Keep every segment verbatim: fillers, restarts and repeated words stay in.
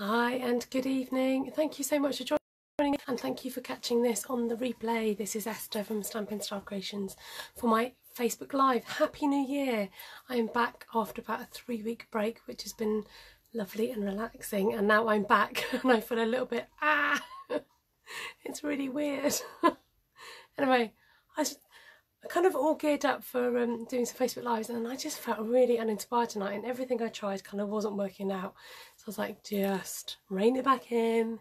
Hi and good evening. Thank you so much for joining. And thank you for catching this on the replay. This is Esther from Stampin' Star Creations for my Facebook Live. Happy New Year! I am back after about a three week break, which has been lovely and relaxing, and now I'm back and I feel a little bit, ah, it's really weird. Anyway, I was kind of all geared up for um, doing some Facebook Lives, and I just felt really uninspired tonight, and everything I tried kind of wasn't working out. So I was like, just rein it back in.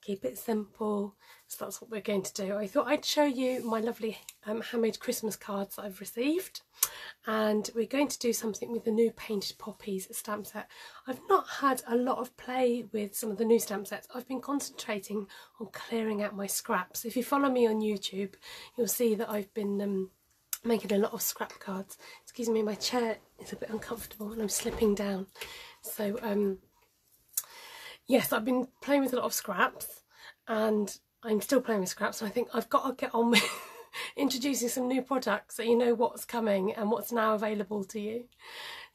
Keep it simple. So that's what we're going to do. I thought I'd show you my lovely um, handmade Christmas cards that I've received, and we're going to do something with the new Painted Poppies stamp set. I've not had a lot of play with some of the new stamp sets. I've been concentrating on clearing out my scraps. If you follow me on YouTube, you'll see that I've been um, making a lot of scrap cards. Excuse me, my chair is a bit uncomfortable and I'm slipping down. So um yes, I've been playing with a lot of scraps, and I'm still playing with scraps, and I think I've got to get on with introducing some new products so you know what's coming and what's now available to you.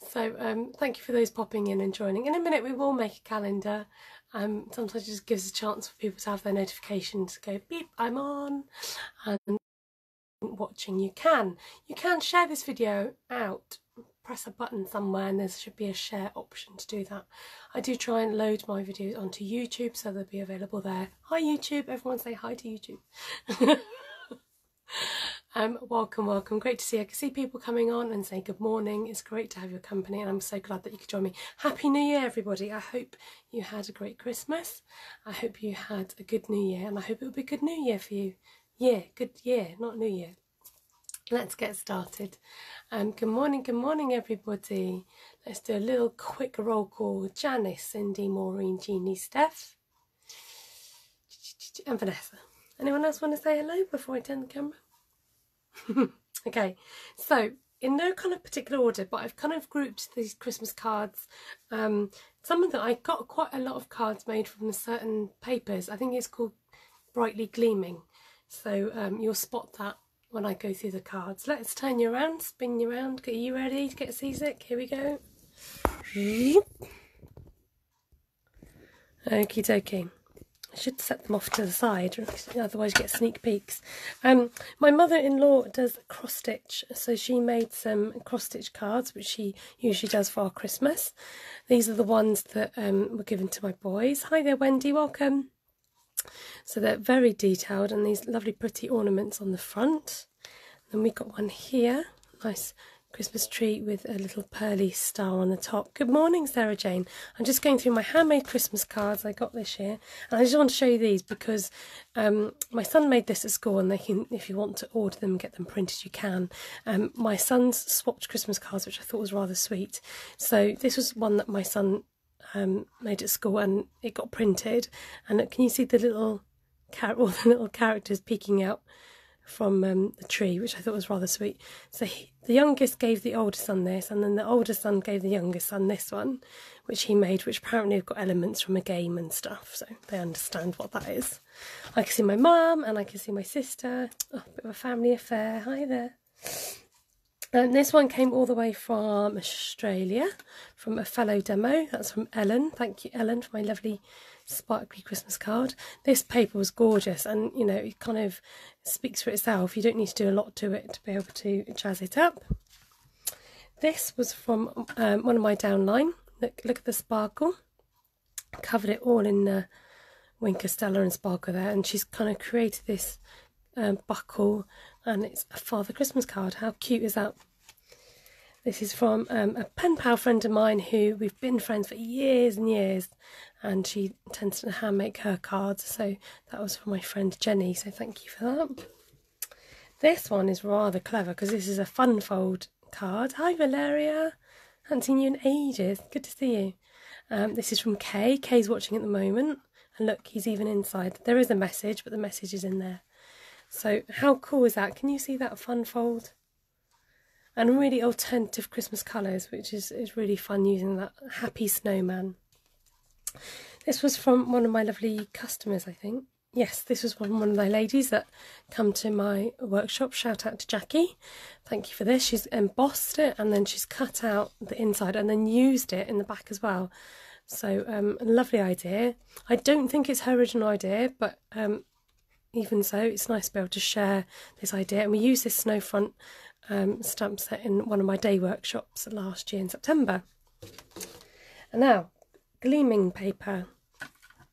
So um, thank you for those popping in and joining. In a minute we will make a calendar. Um, sometimes it just gives a chance for people to have their notifications go beep, I'm on, and watching you can. You can share this video out. Press a button somewhere and there should be a share option to do that. I do try and load my videos onto YouTube so they'll be available there. Hi YouTube, everyone say hi to YouTube. um, welcome, welcome, great to see you. I can see people coming on and saying good morning. It's great to have your company and I'm so glad that you could join me. Happy New Year everybody. I hope you had a great Christmas. I hope you had a good New Year, and I hope it will be a good New Year for you. Yeah, good year, not New Year. Let's get started. Um, good morning, good morning everybody. Let's do a little quick roll call. Janice, Cindy, Maureen, Jeannie, Steph and Vanessa. Anyone else want to say hello before I turn the camera? Okay, so in no kind of particular order, but I've kind of grouped these Christmas cards. Um, some of them, I got quite a lot of cards made from certain papers. I think it's called Brightly Gleaming. So um, you'll spot that when I go through the cards. Let's turn you around, spin you around. Are you ready to get seasick? Here we go. Okie dokie. I should set them off to the side, otherwise you get sneak peeks. Um, my mother-in-law does cross stitch, so she made some cross stitch cards, which she usually does for our Christmas. These are the ones that um, were given to my boys. Hi there, Wendy, welcome. So they're very detailed, and these lovely pretty ornaments on the front. Then we got one here, nice Christmas tree with a little pearly star on the top. Good morning, Sarah Jane. I'm just going through my handmade Christmas cards I got this year, and I just want to show you these because um, my son made this at school, and they can, if you want to order them, get them printed, you can. Um, my son's swapped Christmas cards, which I thought was rather sweet. So this was one that my son Um, made at school, and it got printed, and look, can you see the little car all the little characters peeking out from um, the tree, which I thought was rather sweet. So he, the youngest gave the older son this, and then the older son gave the youngest son this one, which he made, which apparently have got elements from a game and stuff, so they understand what that is. I can see my mum and I can see my sister. Oh, a bit of a family affair. Hi there. And this one came all the way from Australia, from a fellow demo. That's from Ellen. Thank you, Ellen, for my lovely sparkly Christmas card. This paper was gorgeous, and, you know, it kind of speaks for itself. You don't need to do a lot to it to be able to jazz it up. This was from um, one of my downline. Look, look at the sparkle. I covered it all in uh, Winker, Stella and Sparkle there, and she's kind of created this um, buckle, and it's a Father Christmas card. How cute is that? This is from um, a pen pal friend of mine who we've been friends for years and years, and she tends to hand make her cards, so that was from my friend Jenny, so thank you for that. This one is rather clever because this is a fun fold card. Hi Valeria, haven't seen you in ages, good to see you. Um, this is from Kay. Kay's watching at the moment, and look, he's even inside. There is a message, but the message is in there. So how cool is that? Can you see that fun fold? And really alternative Christmas colours, which is, is really fun using that. Happy snowman. This was from one of my lovely customers, I think. Yes, this was from one of my ladies that come to my workshop. Shout out to Jackie. Thank you for this. She's embossed it, and then she's cut out the inside and then used it in the back as well. So um, a lovely idea. I don't think it's her original idea, but um, even so, it's nice to be able to share this idea. And we used this Snowfront um, stamp set in one of my day workshops last year in September. And now, gleaming paper.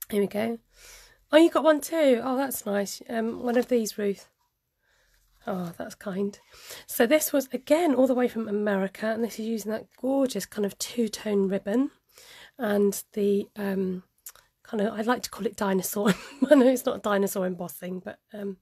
Here we go. Oh, you got one too. Oh, that's nice. Um, one of these, Ruth. Oh, that's kind. So this was, again, all the way from America, and this is using that gorgeous kind of two-tone ribbon and the um, kind of, I'd like to call it dinosaur. I know it's not dinosaur embossing, but um,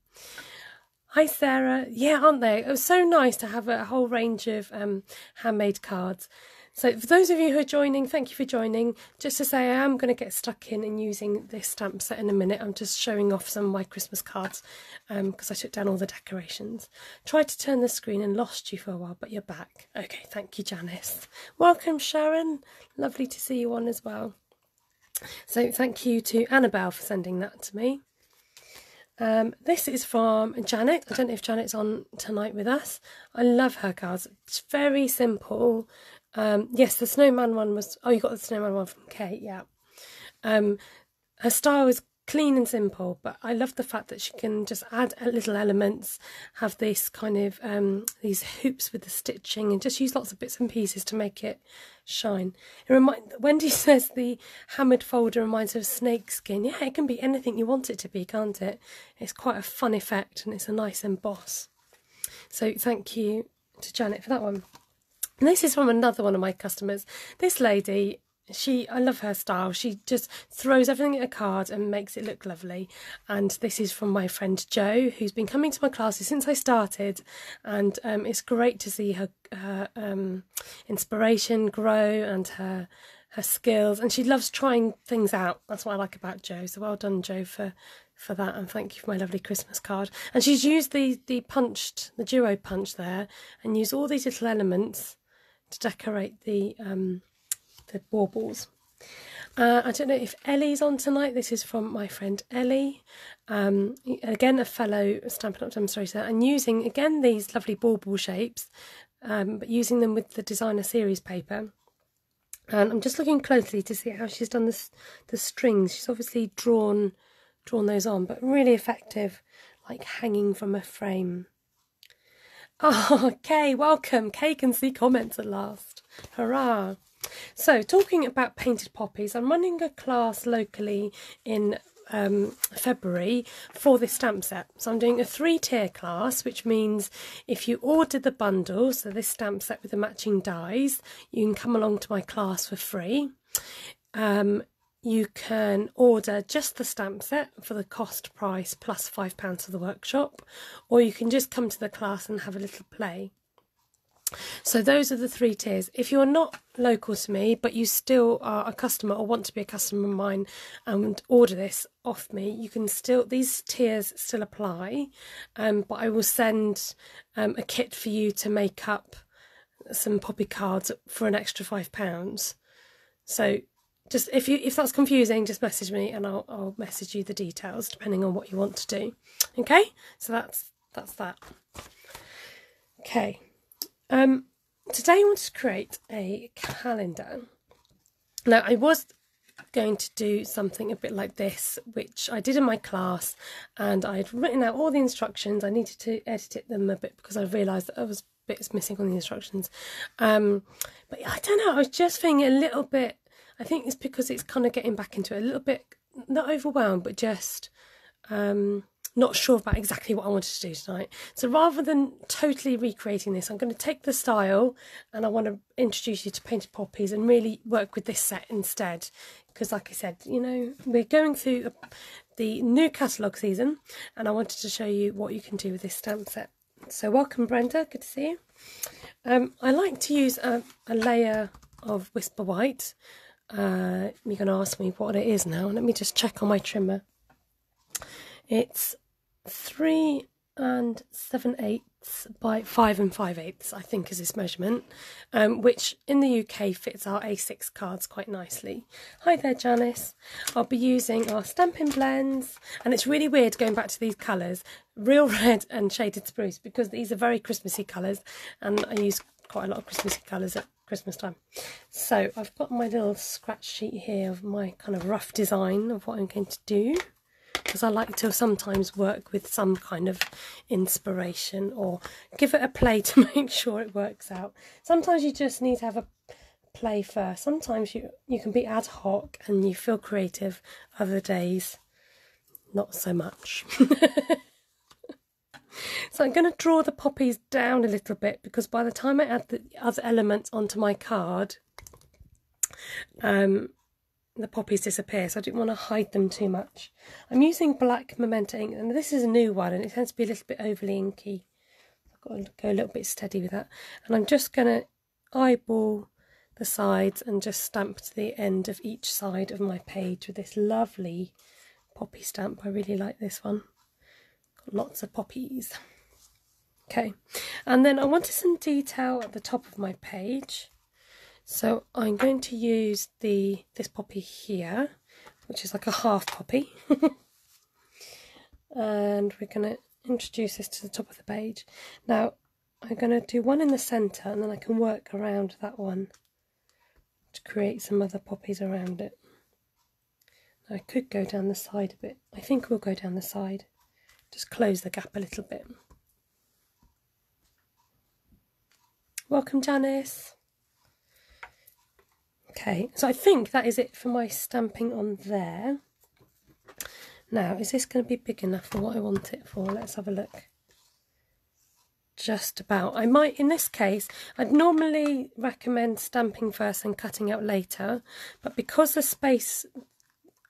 hi, Sarah. Yeah, aren't they? It was so nice to have a whole range of um, handmade cards. So for those of you who are joining, thank you for joining. Just to say, I am going to get stuck in and using this stamp set in a minute. I'm just showing off some of my Christmas cards um, because I took down all the decorations. Tried to turn the screen and lost you for a while, but you're back. Okay, thank you, Janice. Welcome, Sharon. Lovely to see you on as well. So thank you to Annabelle for sending that to me. Um, this is from Janet. I don't know if Janet's on tonight with us. I love her cards. It's very simple. Um, yes, the snowman one was... Oh, you got the snowman one from Kate, yeah. Um, her style is clean and simple, but I love the fact that she can just add little elements, have this kind of... Um, these hoops with the stitching and just use lots of bits and pieces to make it shine. It remind, Wendy says the hammered folder reminds her of snakeskin. Yeah, it can be anything you want it to be, can't it? It's quite a fun effect and it's a nice emboss. So thank you to Janet for that one. And this is from another one of my customers. This lady, she, I love her style. She just throws everything at a card and makes it look lovely. And this is from my friend Jo, who's been coming to my classes since I started. And um, it's great to see her, her um, inspiration grow and her her skills. And she loves trying things out. That's what I like about Jo. So well done, Jo, for... for that, and thank you for my lovely Christmas card. And she's used the the punched the duo punch there and used all these little elements to decorate the um the baubles. uh I don't know if Ellie's on tonight. This is from my friend Ellie, um again a fellow Stampin' Up! Demonstrator, and using again these lovely bauble shapes, um but using them with the designer series paper. And I'm just looking closely to see how she's done this the strings. She's obviously drawn drawn those on, but really effective, like hanging from a frame. Oh, Kay, welcome. Kay can see comments at last. Hurrah. So, talking about Painted Poppies, I'm running a class locally in um, February for this stamp set. So I'm doing a three-tier class, which means if you ordered the bundle, so this stamp set with the matching dies, you can come along to my class for free. Um, You can order just the stamp set for the cost price plus five pounds for the workshop, or you can just come to the class and have a little play. So those are the three tiers. If you're not local to me, but you still are a customer or want to be a customer of mine and order this off me, you can still, these tiers still apply, um, but I will send um, a kit for you to make up some poppy cards for an extra five pounds. So just if you if that's confusing, just message me and I'll I'll message you the details depending on what you want to do. Okay, so that's that's that. Okay, um, today I want to create a calendar. Now I was going to do something a bit like this, which I did in my class, and I had written out all the instructions. I needed to edit it them a bit because I realised that I was bits missing on the instructions. Um, but I don't know. I was just feeling a little bit. I think it's because it's kind of getting back into it a little bit, not overwhelmed, but just um, not sure about exactly what I wanted to do tonight. So rather than totally recreating this, I'm going to take the style and I want to introduce you to Painted Poppies and really work with this set instead. Because like I said, you know, we're going through the new catalogue season and I wanted to show you what you can do with this stamp set. So welcome, Brenda. Good to see you. Um, I like to use a, a layer of Whisper White. Uh, you're going to ask me what it is now. Let me just check on my trimmer. It's three and seven eighths by five and five eighths, I think, is this measurement, um, which in the U K fits our A six cards quite nicely. Hi there, Janice. I'll be using our Stampin' Blends, and it's really weird going back to these colours, Real Red and Shaded Spruce, because these are very Christmassy colours, and I use quite a lot of Christmassy colours at Christmas time. So I've got my little scratch sheet here of my kind of rough design of what I'm going to do, because I like to sometimes work with some kind of inspiration or give it a play to make sure it works out. Sometimes you just need to have a play first. Sometimes you you can be ad hoc and you feel creative, other days not so much. So I'm going to draw the poppies down a little bit, because by the time I add the other elements onto my card, um, the poppies disappear, so I didn't want to hide them too much. I'm using black Memento ink, and this is a new one, and it tends to be a little bit overly inky. I've got to go a little bit steady with that. And I'm just going to eyeball the sides and just stamp to the end of each side of my page with this lovely poppy stamp. I really like this one. Got lots of poppies. Okay, and then I wanted some detail at the top of my page, so I'm going to use the this poppy here, which is like a half poppy. And we're going to introduce this to the top of the page. Now I'm going to do one in the centre, and then I can work around that one to create some other poppies around it. Now I could go down the side a bit. I think we'll go down the side, just close the gap a little bit. Welcome, Janice. Okay, so I think that is it for my stamping on there. Now, is this going to be big enough for what I want it for? Let's have a look. Just about. I might, in this case, I'd normally recommend stamping first and cutting out later, but because the space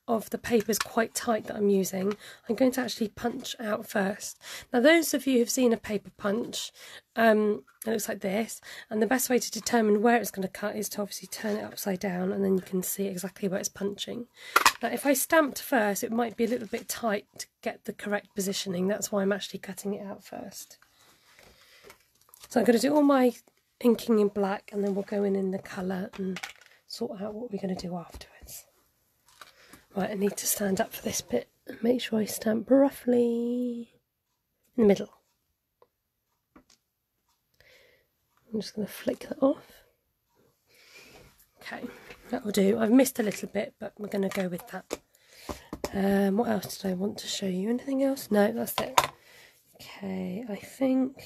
of the paper is quite tight that I'm using, I'm going to actually punch out first. Now, those of you who've seen a paper punch, um, it looks like this, and the best way to determine where it's going to cut is to obviously turn it upside down, and then you can see exactly where it's punching. Now, if I stamped first, it might be a little bit tight to get the correct positioning. That's why I'm actually cutting it out first. So I'm going to do all my inking in black, and then we'll go in in the colour and sort out what we're going to do afterwards. Right, I need to stand up for this bit and make sure I stamp roughly in the middle. I'm just going to flick that off. Okay, that will do. I've missed a little bit, but we're going to go with that. Um, what else did I want to show you? Anything else? No, that's it. Okay, I think...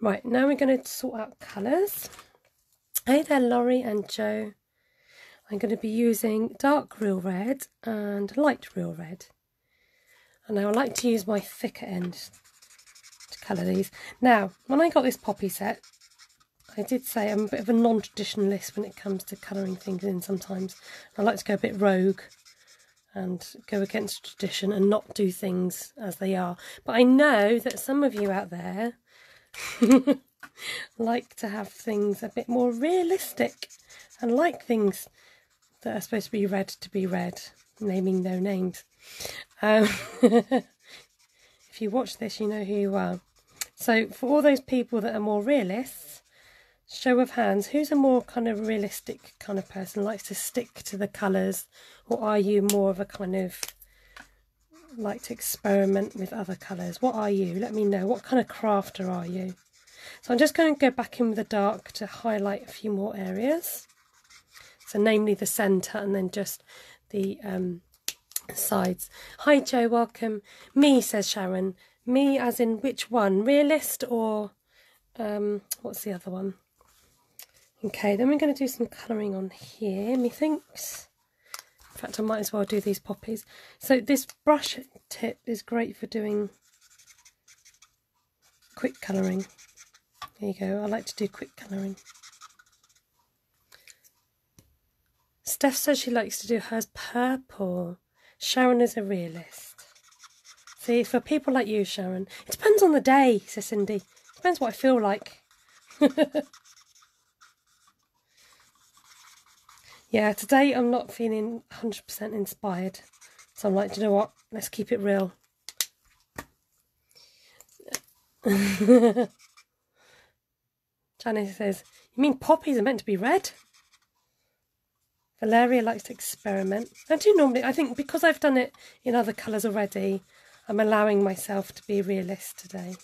Right, now we're going to sort out colours. Hey there, Laurie and Joe. I'm going to be using dark Real Red and light Real Red. And I would like to use my thicker end to colour these. Now, when I got this poppy set, I did say I'm a bit of a non-traditionalist when it comes to colouring things in sometimes. I like to go a bit rogue and go against tradition and not do things as they are. But I know that some of you out there like to have things a bit more realistic, and like things that are supposed to be red to be red, naming no names. Um, if you watch this, you know who you are. So for all those people that are more realists, show of hands, who's a more kind of realistic kind of person, likes to stick to the colours, or are you more of a kind of like to experiment with other colours? What are you? Let me know. What kind of crafter are you? So I'm just going to go back in with the dark to highlight a few more areas. So namely the centre, and then just the um, sides. Hi Joe, welcome. Me, says Sharon. Me as in which one? Realist or um, what's the other one? Okay, then we're going to do some colouring on here, methinks. In fact, I might as well do these poppies. So this brush tip is great for doing quick colouring. There you go. I like to do quick colouring. Steph says she likes to do hers purple. Sharon is a realist. See, for people like you, Sharon, it depends on the day, says Cindy. It depends what I feel like. Yeah, today I'm not feeling one hundred percent inspired. So I'm like, do you know what? Let's keep it real. Janice says, you mean poppies are meant to be red? Valeria likes to experiment. I do normally, I think because I've done it in other colours already, I'm allowing myself to be a realist today.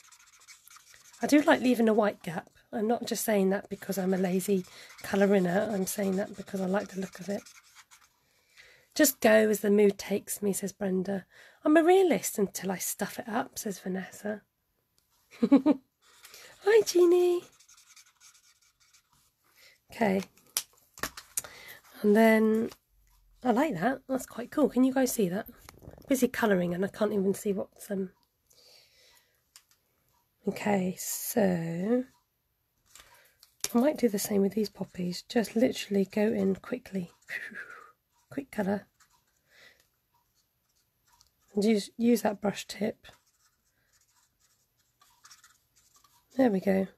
I do like leaving a white gap. I'm not just saying that because I'm a lazy coloriner, I'm saying that because I like the look of it. Just go as the mood takes me, says Brenda. I'm a realist until I stuff it up, says Vanessa. Hi, Jeannie. Okay. And then, I like that. That's quite cool. Can you guys see that? Busy colouring and I can't even see what's... Um... Okay, so... I might do the same with these poppies. Just literally go in quickly. Quick colour, and use use that brush tip. There we go,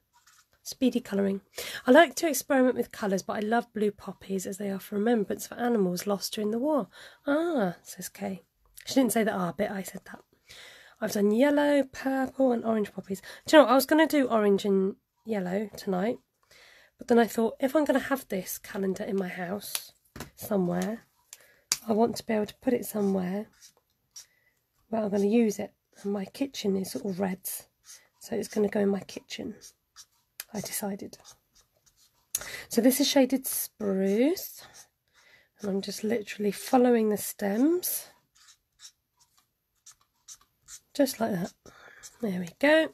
speedy colouring. I like to experiment with colours, but I love blue poppies as they are for remembrance for animals lost during the war. Ah, says Kay. She didn't say that ah bit. I said that. I've done yellow, purple, and orange poppies. Do you know what? I was going to do orange and yellow tonight, but then I thought if I'm going to have this calendar in my house somewhere, I want to be able to put it somewhere where I'm going to use it. And my kitchen is sort of reds, so it's going to go in my kitchen, I decided. So this is Shaded Spruce, and I'm just literally following the stems, just like that. There we go.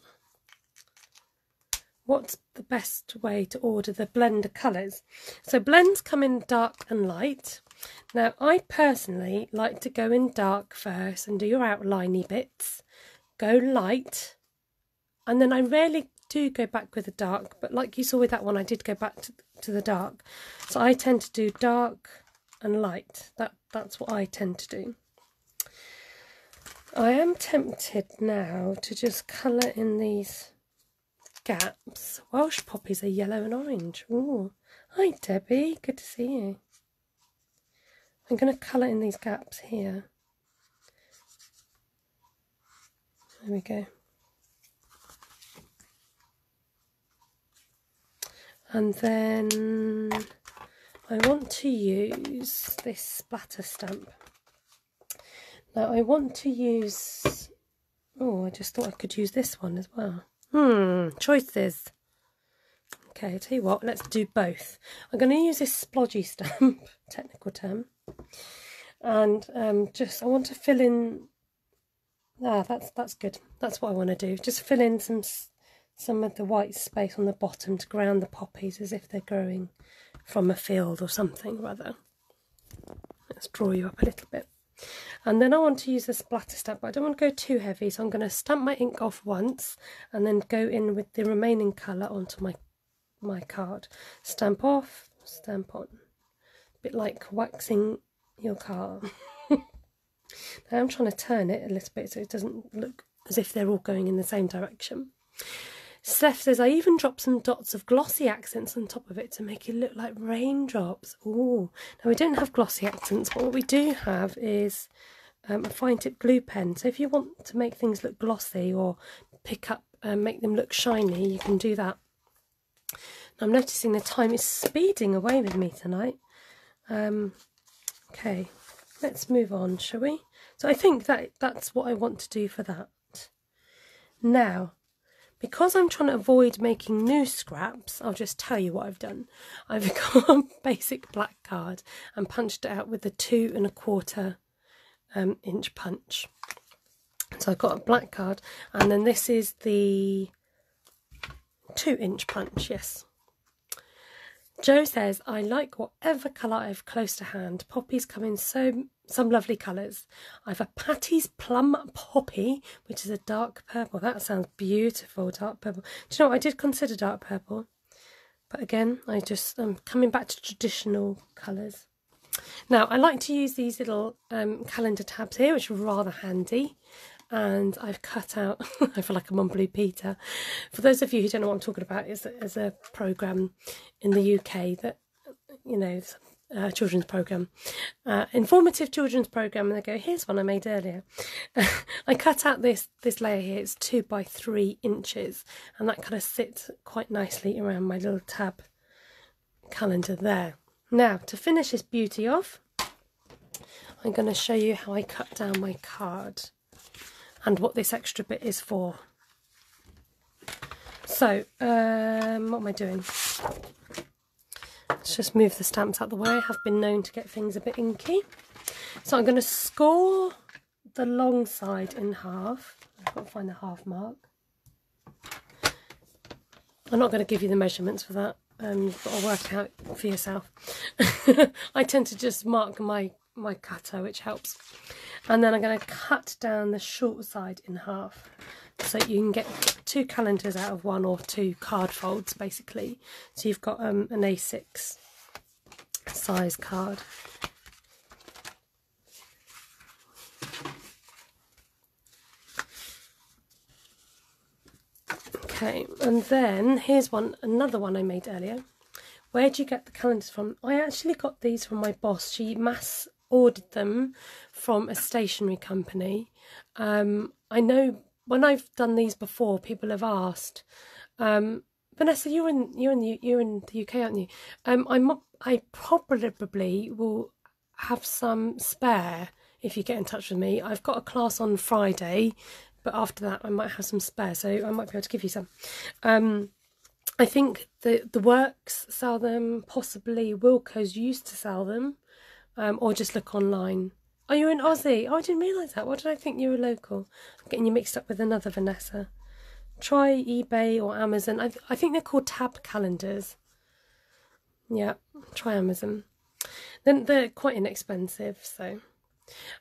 What's the best way to order the blender colours? So blends come in dark and light. Now, I personally like to go in dark first and do your outliney bits, go light, and then I rarely do go back with the dark, but like you saw with that one, I did go back to, to the dark. So I tend to do dark and light. That, that's what I tend to do. I am tempted now to just colour in these gaps. Welsh poppies are yellow and orange. Ooh. Hi, Debbie. Good to see you. I'm going to colour in these gaps here. There we go. And then I want to use this splatter stamp. Now I want to use... Oh, I just thought I could use this one as well. Hmm, choices. Okay, I tell you what, let's do both. I'm going to use this splodgy stamp, technical term, and um, just I want to fill in. Ah, that's that's good. That's what I want to do. Just fill in some some of the white space on the bottom to ground the poppies as if they're growing from a field or something rather. Let's draw you up a little bit. And then I want to use the splatter stamp, but I don't want to go too heavy, so I'm going to stamp my ink off once and then go in with the remaining colour onto my my card. Stamp off, stamp on. A bit like waxing your car. Now I'm trying to turn it a little bit so it doesn't look as if they're all going in the same direction. Steph says, I even dropped some dots of glossy accents on top of it to make it look like raindrops. Ooh. Now, we don't have glossy accents, but what we do have is um, a fine-tip glue pen. So if you want to make things look glossy or pick up and make them look shiny, you can do that. Now, I'm noticing the time is speeding away with me tonight. Um, okay, let's move on, shall we? So I think that that's what I want to do for that. Now... Because I'm trying to avoid making new scraps, I'll just tell you what I've done. I've got a basic black card and punched it out with the two and a quarter um, inch punch. So I've got a black card, and then this is the two inch punch, yes. Joe says, I like whatever colour I have close to hand. Poppies come in so some lovely colours. I have a Patty's Plum Poppy, which is a dark purple. That sounds beautiful, dark purple. Do you know what? I did consider dark purple. But again, I just, I'm coming back to traditional colours. Now, I like to use these little um, calendar tabs here, which are rather handy. And I've cut out, I feel like I'm on Blue Peter. For those of you who don't know what I'm talking about, it's a, it's a programme in the U K that, you know, it's a children's programme. Uh, informative children's programme, and they go, here's one I made earlier. I cut out this, this layer here, it's two by three inches. And that kind of sits quite nicely around my little tab calendar there. Now, to finish this beauty off, I'm going to show you how I cut down my card. And what this extra bit is for. So, um, what am I doing? Let's just move the stamps out of the way. I have been known to get things a bit inky. So I'm going to score the long side in half. I've got to find the half mark. I'm not going to give you the measurements for that. Um, you've got to work out for yourself. I tend to just mark my, my cutter, which helps. And then I'm going to cut down the short side in half. So you can get two calendars out of one, or two card folds, basically. So you've got um, an A six size card. Okay, and then here's one, another one I made earlier. Where do you get the calendars from? I actually got these from my boss. She mass ordered them from a stationery company. Um, I know when I've done these before, people have asked, um, Vanessa, you're in you're in the you're in the U K, aren't you? Um, I'm I probably will have some spare if you get in touch with me. I've got a class on Friday. But after that, I might have some spare, so I might be able to give you some. Um, I think the, the works sell them, possibly Wilco's used to sell them, um, or just look online. Are you an Aussie? Oh, I didn't realise that. Why did I think you were local? I'm getting you mixed up with another Vanessa. Try eBay or Amazon. I, th I think they're called tab calendars. Yeah, try Amazon. Then they're quite inexpensive, so...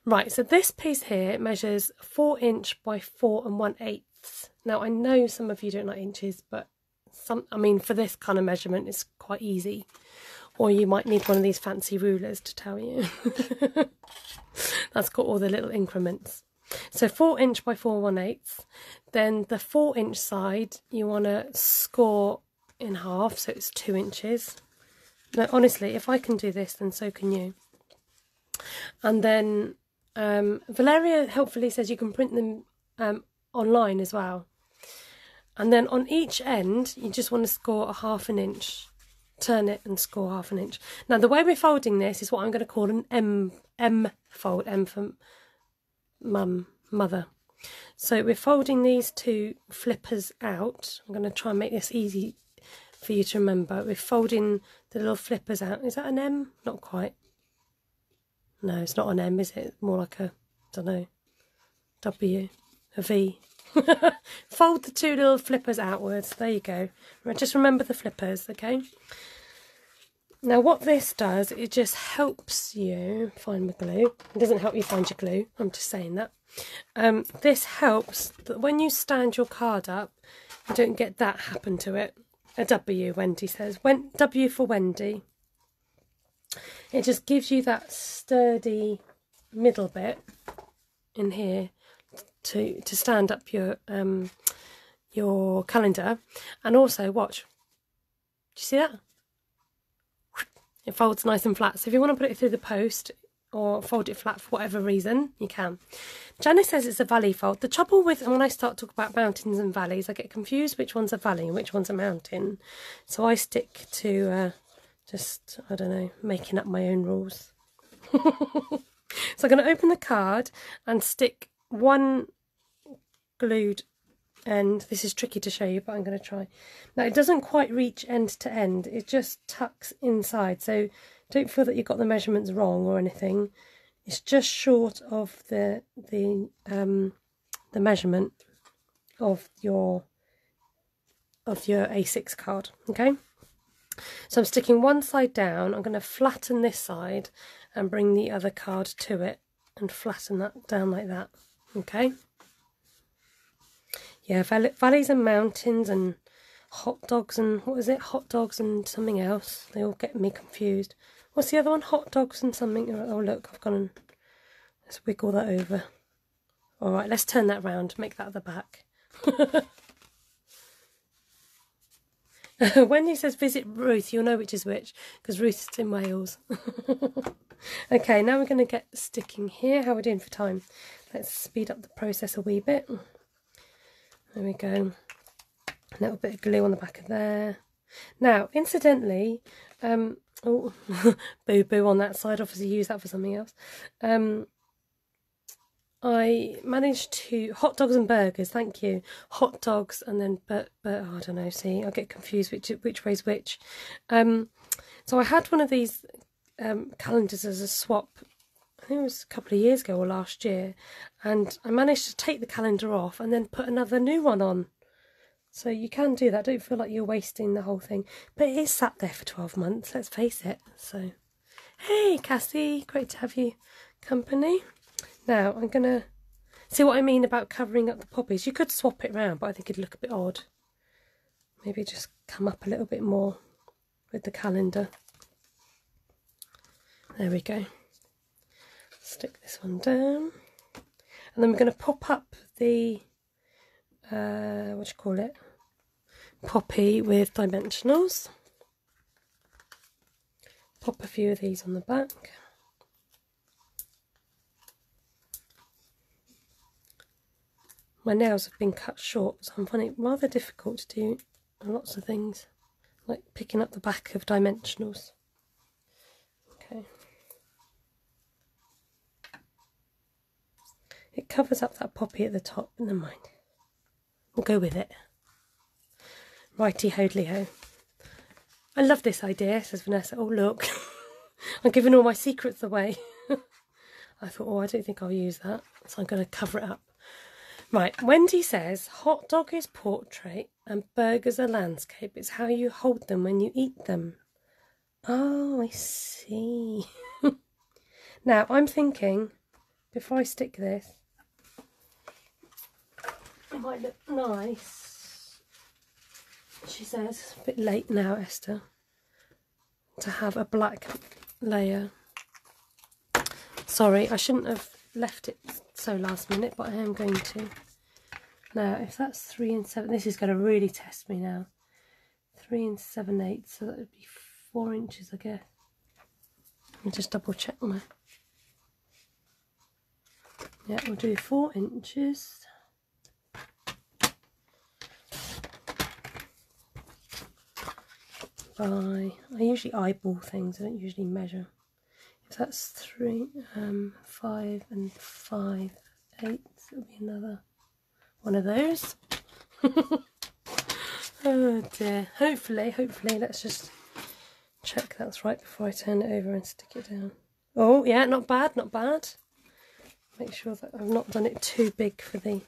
Right, so this piece here measures four inch by four and one eighth. Now I know some of you don't like inches, but some, I mean, for this kind of measurement, it's quite easy. Or you might need one of these fancy rulers to tell you. That's got all the little increments. So four inch by four and one eighth. Then the four inch side you want to score in half, so it's two inches. Now, honestly, if I can do this, then so can you. And then um, Valeria helpfully says you can print them um, online as well. And then on each end, you just want to score a half an inch. Turn it and score half an inch. Now, the way we're folding this is what I'm going to call an M, M fold. M for mum, mother. So we're folding these two flippers out. I'm going to try and make this easy for you to remember. We're folding the little flippers out. Is that an M? Not quite. No, it's not an M, is it? More like a, I don't know, W, a V. Fold the two little flippers outwards. There you go. Right, just remember the flippers, okay? Now what this does, it just helps you find the glue. It doesn't help you find your glue. I'm just saying that. Um, this helps that when you stand your card up, you don't get that happen to it. A W, Wendy says. When, W for Wendy. It just gives you that sturdy middle bit in here to to stand up your um your calendar. And also, watch, do you see that? It folds nice and flat. So if you want to put it through the post or fold it flat for whatever reason, you can. Janice says it's a valley fold. The trouble with, and when I start talking about mountains and valleys, I get confused which one's a valley and which one's a mountain. So I stick to... Uh, Just, I don't know, making up my own rules. So I'm going to open the card and stick one glued end. This is tricky to show you, but I'm going to try. Now, it doesn't quite reach end to end. It just tucks inside. So don't feel that you got the measurements wrong or anything. It's just short of the, the, um, the measurement of your, of your A six card, okay? So I'm sticking one side down. I'm going to flatten this side and bring the other card to it and flatten that down like that. Okay. Yeah, valleys and mountains and hot dogs and what is it? Hot dogs and something else. They all get me confused. What's the other one? Hot dogs and something. Oh, look, I've gone and let's wiggle that over. All right, let's turn that round. Make that at the back. Wendy says visit Ruth, you'll know which is which, because Ruth's in Wales. Okay, now we're going to get sticking here. How are we doing for time? Let's speed up the process a wee bit. There we go. A little bit of glue on the back of there. Now, incidentally, um, oh, boo-boo on that side, obviously use that for something else. Um, I managed to... hot dogs and burgers, thank you. Hot dogs and then... but but oh, I don't know, see, I get confused which which way's which. Um, so I had one of these um, calendars as a swap. I think it was a couple of years ago or last year. And I managed to take the calendar off and then put another new one on. So you can do that. Don't feel like you're wasting the whole thing. But it is sat there for twelve months, let's face it. So, hey, Cassie, great to have you company. Now, I'm going to see what I mean about covering up the poppies. You could swap it round, but I think it'd look a bit odd. Maybe just come up a little bit more with the calendar. There we go. Stick this one down. And then we're going to pop up the, uh, what do you call it? Poppy with dimensionals. Pop a few of these on the back. My nails have been cut short, so I'm finding it rather difficult to do lots of things, like picking up the back of dimensionals. Okay. It covers up that poppy at the top, never mind. We'll go with it. Righty hodley ho. I love this idea, says Vanessa. Oh, look, I'm giving all my secrets away. I thought, oh, I don't think I'll use that, so I'm going to cover it up. Right, Wendy says, hot dog is portrait and burgers are landscape. It's how you hold them when you eat them. Oh, I see. Now, I'm thinking, before I stick this, it might look nice, she says, a bit late now, Esther, to have a black layer. Sorry, I shouldn't have left it so last minute, but I am going to. Now, if that's three and seven, this is going to really test me now. Three and seven eighths, so that would be four inches, I guess. Let me just double check my. Yeah, we'll do four inches. By, I usually eyeball things. I don't usually measure. If that's three, um, five and five eighths, it'll be another one of those. Oh dear. Hopefully, hopefully, let's just check that's right before I turn it over and stick it down. Oh yeah, not bad, not bad. Make sure that I've not done it too big for the...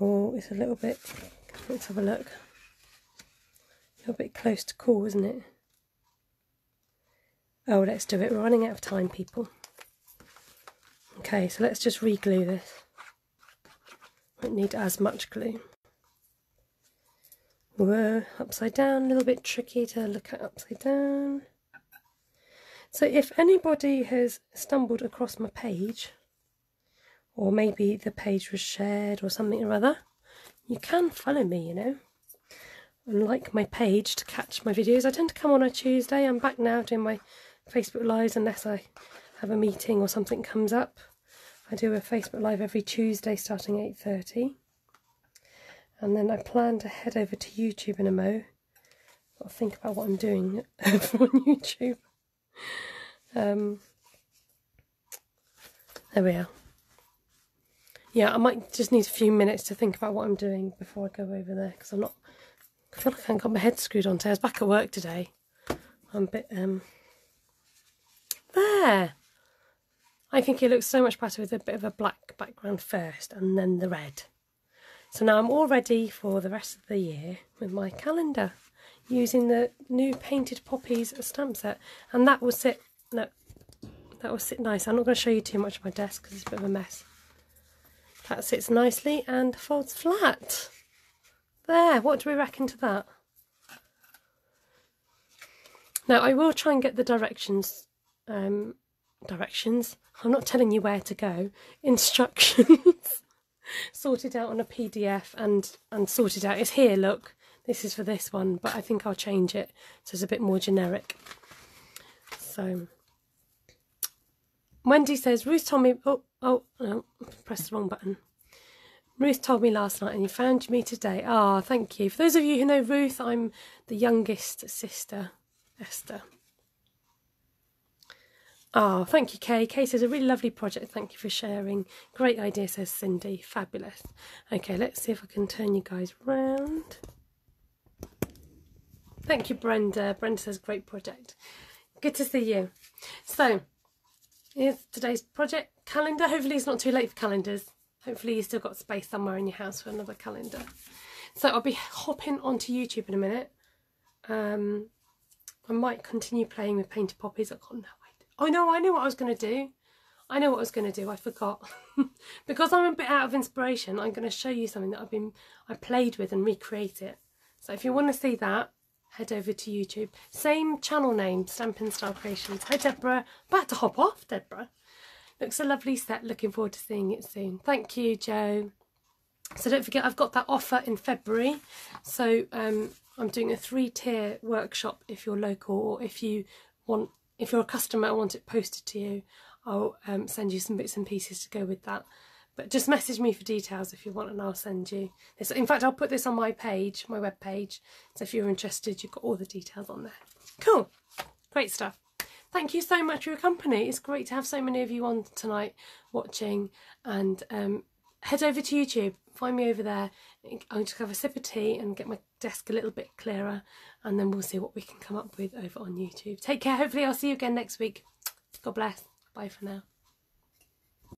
Oh, it's a little bit... Let's have a look. A little bit close to call, isn't it? Oh, let's do it. We're running out of time, people. Okay, so let's just re-glue this. Won't need as much glue. Whoa, upside down. A little bit tricky to look at upside down. So if anybody has stumbled across my page, or maybe the page was shared or something or other, you can follow me, you know. And like my page to catch my videos. I tend to come on a Tuesday. I'm back now doing my Facebook Lives unless I have a meeting or something comes up. I do a Facebook Live every Tuesday starting eight thirty. And then I plan to head over to YouTube in a mo. Got to think about what I'm doing over on YouTube. Um, there we are. Yeah, I might just need a few minutes to think about what I'm doing before I go over there, because I'm not... I feel like I haven't got my head screwed on today. I was back at work today. I'm a bit... um. There! I think it looks so much better with a bit of a black background first and then the red. So now I'm all ready for the rest of the year with my calendar, using the new Painted Poppies stamp set. And that will sit... no, that will sit nice. I'm not going to show you too much of my desk because it's a bit of a mess. That sits nicely and folds flat. There, what do we reckon to that? Now, I will try and get the directions... Um, directions? I'm not telling you where to go. Instructions. Sorted out on a P D F and, and sorted out. It's here, look. This is for this one, but I think I'll change it so it's a bit more generic. So, Wendy says, Ruth told me... Oh, oh, no, pressed the wrong button. Ruth told me last night and you found me today. Ah, oh, thank you. For those of you who know Ruth, I'm the youngest sister, Esther. Oh, thank you, Kay. Kay says, a really lovely project. Thank you for sharing. Great idea, says Cindy. Fabulous. Okay, let's see if I can turn you guys round. Thank you, Brenda. Brenda says, great project. Good to see you. So, here's today's project calendar. Hopefully it's not too late for calendars. Hopefully you've still got space somewhere in your house for another calendar. So I'll be hopping onto YouTube in a minute. Um, I might continue playing with Painted Poppies. I can't know. Oh no, I knew what I was going to do. I know what I was going to do. I forgot. Because I'm a bit out of inspiration, I'm going to show you something that I've been, I played with and recreate it. So if you want to see that, head over to YouTube. Same channel name, Stampin' Star Creations. Hi, Deborah. About to hop off, Deborah. Looks a lovely set. Looking forward to seeing it soon. Thank you, Joe. So don't forget, I've got that offer in February. So um, I'm doing a three-tier workshop if you're local, or if you want... If you're a customer and want it posted to you, I'll um, send you some bits and pieces to go with that. But just message me for details if you want, and I'll send you this. In fact, I'll put this on my page, my web page. So if you're interested, you've got all the details on there. Cool. Great stuff. Thank you so much for your company. It's great to have so many of you on tonight watching. And um, head over to YouTube. Find me over there. I'll just have a sip of tea and get my desk a little bit clearer, and then we'll see what we can come up with over on YouTube. Take care. Hopefully I'll see you again next week. God bless. Bye for now.